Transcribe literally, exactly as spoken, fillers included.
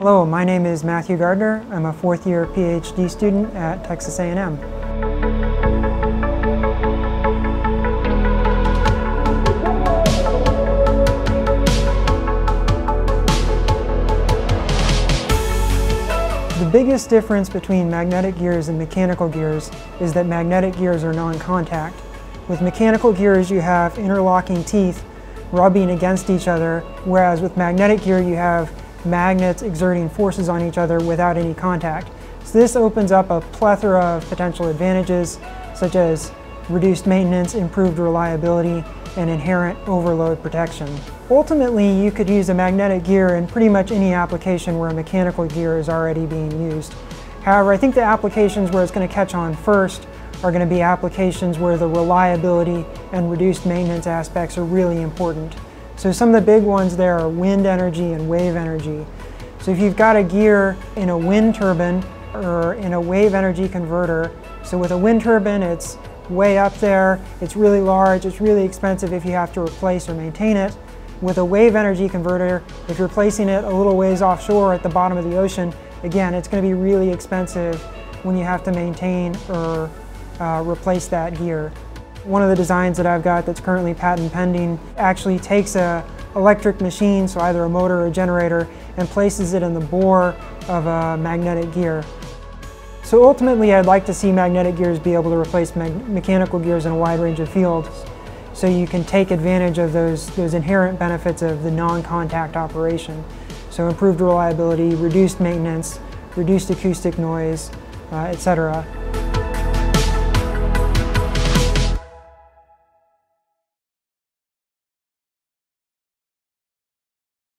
Hello, my name is Matthew Gardner. I'm a fourth year PhD student at Texas A and M. The biggest difference between magnetic gears and mechanical gears is that magnetic gears are non-contact. With mechanical gears, you have interlocking teeth rubbing against each other, whereas with magnetic gear you have magnets exerting forces on each other without any contact. So this opens up a plethora of potential advantages, such as reduced maintenance, improved reliability, and inherent overload protection. Ultimately, you could use a magnetic gear in pretty much any application where a mechanical gear is already being used. However, I think the applications where it's going to catch on first are going to be applications where the reliability and reduced maintenance aspects are really important. So some of the big ones there are wind energy and wave energy. So if you've got a gear in a wind turbine or in a wave energy converter, so with a wind turbine it's way up there, it's really large, it's really expensive if you have to replace or maintain it. With a wave energy converter, if you're placing it a little ways offshore at the bottom of the ocean, again, it's going to be really expensive when you have to maintain or Uh, replace that gear. One of the designs that I've got that's currently patent pending actually takes a electric machine, so either a motor or a generator, and places it in the bore of a magnetic gear. So ultimately I'd like to see magnetic gears be able to replace me mechanical gears in a wide range of fields, so you can take advantage of those, those inherent benefits of the non-contact operation. So improved reliability, reduced maintenance, reduced acoustic noise, uh, et cetera.